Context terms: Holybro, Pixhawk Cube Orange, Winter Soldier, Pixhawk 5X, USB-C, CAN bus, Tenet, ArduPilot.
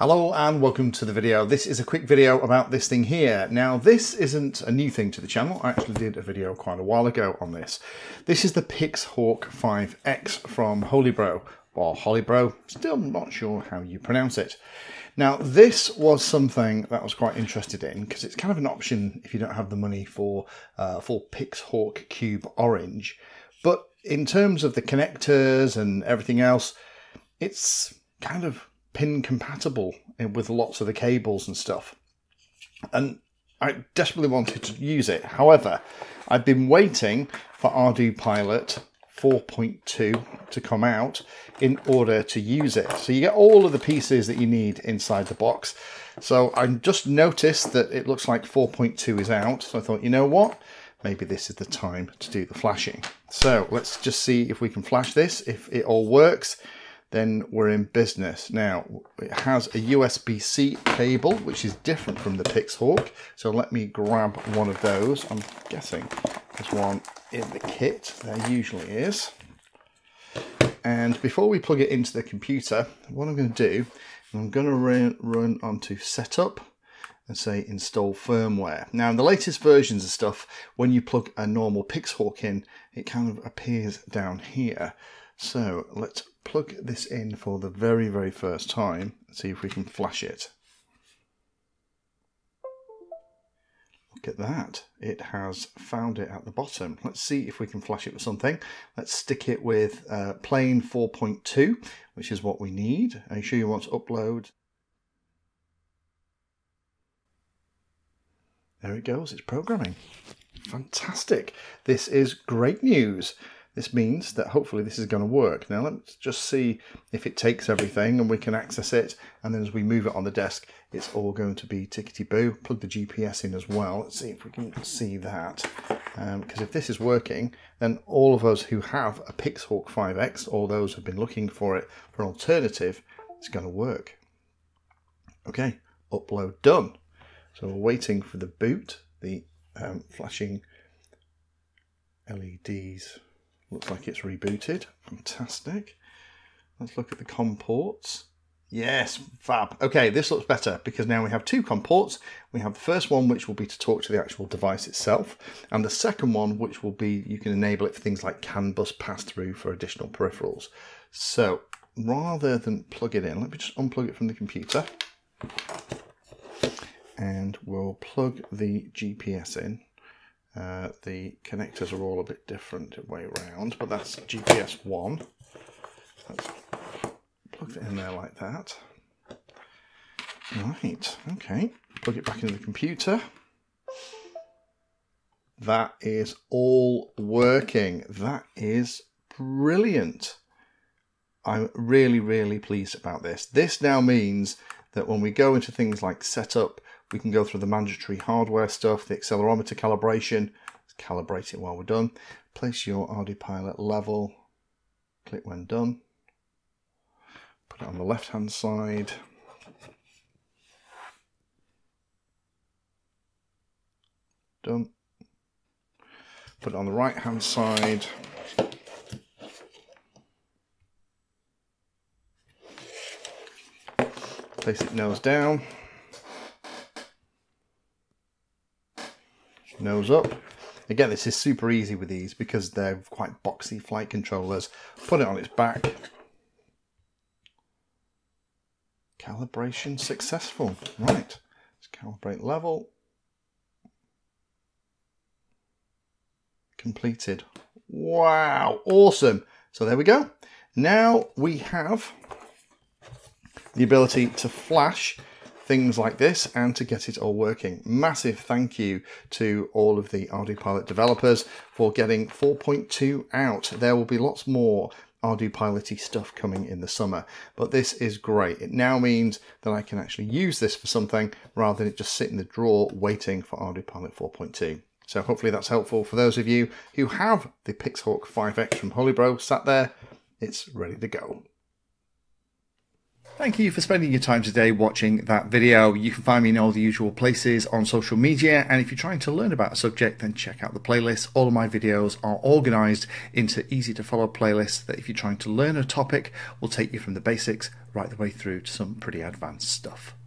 Hello and welcome to the video. This is a quick video about this thing here. Now this isn't a new thing to the channel. I actually did a video quite a while ago on this. This is the Pixhawk 5X from Holybro, or Holybro, still not sure how you pronounce it. Now this was something that I was quite interested in because it's kind of an option if you don't have the money for Pixhawk Cube Orange. But in terms of the connectors and everything else, it's kind of pin compatible with lots of the cables and stuff, and I desperately wanted to use it. However, I've been waiting for ArduPilot 4.2 to come out in order to use it. So you get all of the pieces that you need inside the box. So I just noticed that it looks like 4.2 is out, so I thought, you know what, maybe this is the time to do the flashing. So let's just see if we can flash this. If it all works, then we're in business. Now, it has a USB-C cable, which is different from the Pixhawk. So let me grab one of those. I'm guessing there's one in the kit. There usually is. And before we plug it into the computer, what I'm going to do, I'm going to run onto Setup and say Install Firmware. Now, in the latest versions of stuff, when you plug a normal Pixhawk in, it kind of appears down here. So let's plug this in for the very first time, see if we can flash it. Look at that, it has found it at the bottom. Let's see if we can flash it with something. Let's stick it with plain 4.2, which is what we need. Are you sure you want to upload? There it goes, it's programming. Fantastic, this is great news. This means that hopefully this is going to work. Now let's just see if it takes everything and we can access it. And then as we move it on the desk, it's all going to be tickety-boo. Plug the GPS in as well. Let's see if we can see that. Because if this is working, then all of us who have a Pixhawk 5X, or those who've been looking for it for an alternative, it's going to work. Okay, upload done. So we're waiting for the boot, the flashing LEDs. Looks like it's rebooted. Fantastic. Let's look at the COM ports. Yes, fab. Okay, this looks better because now we have two COM ports. We have the first one, which will be to talk to the actual device itself, and the second one, which will be you can enable it for things like CAN bus pass through for additional peripherals. So rather than plug it in, let me just unplug it from the computer and we'll plug the GPS in. The connectors are all a bit different way round, but that's GPS 1. Let's plug it in there like that. Right, okay. Plug it back into the computer. That is all working. That is brilliant. I'm really pleased about this. This now means that when we go into things like setup, we can go through the mandatory hardware stuff, the accelerometer calibration. Let's calibrate it while we're done. Place your ArduPilot level. Click when done. Put it on the left-hand side. Done. Put it on the right-hand side. Place it nose down. Nose up. Again, this is super easy with these because they're quite boxy flight controllers. Put it on its back. Calibration successful. Right. Let's calibrate level. Completed. Wow. Awesome. So there we go. Now we have the ability to flash things like this and to get it all working. Massive thank you to all of the ArduPilot developers for getting 4.2 out. There will be lots more ArduPilot-y stuff coming in the summer, but this is great. It now means that I can actually use this for something rather than it just sit in the drawer waiting for ArduPilot 4.2. So hopefully that's helpful for those of you who have the Pixhawk 5X from Holybro sat there. It's ready to go. Thank you. thank you for spending your time today watching that video. You can find me in all the usual places on social media, and if you're trying to learn about a subject, then check out the playlist. All of my videos are organized into easy to follow playlists that, if you're trying to learn a topic, will take you from the basics right the way through to some pretty advanced stuff.